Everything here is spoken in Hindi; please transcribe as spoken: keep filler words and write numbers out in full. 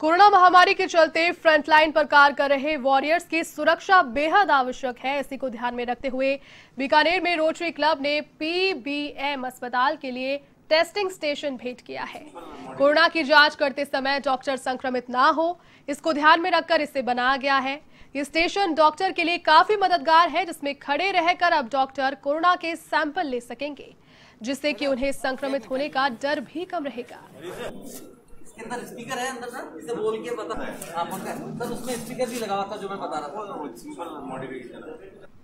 कोरोना महामारी के चलते फ्रंटलाइन पर कार्य कर रहे वॉरियर्स की सुरक्षा बेहद आवश्यक है। इसी को ध्यान में रखते हुए बीकानेर में रोटरी क्लब ने पीबीएम अस्पताल के लिए टेस्टिंग स्टेशन भेंट किया है। कोरोना की जांच करते समय डॉक्टर संक्रमित ना हो, इसको ध्यान में रखकर इसे बनाया गया है। ये स्टेशन डॉक्टर के लिए काफी मददगार है, जिसमें खड़े रहकर अब डॉक्टर कोरोना के सैंपल ले सकेंगे, जिससे कि उन्हें संक्रमित होने का डर भी कम रहेगा। इसके अंदर स्पीकर है अंदर सर, इसे बोल के बता। हाँ, सर उसमें स्पीकर भी लगा हुआ था जो मैं बता रहा था।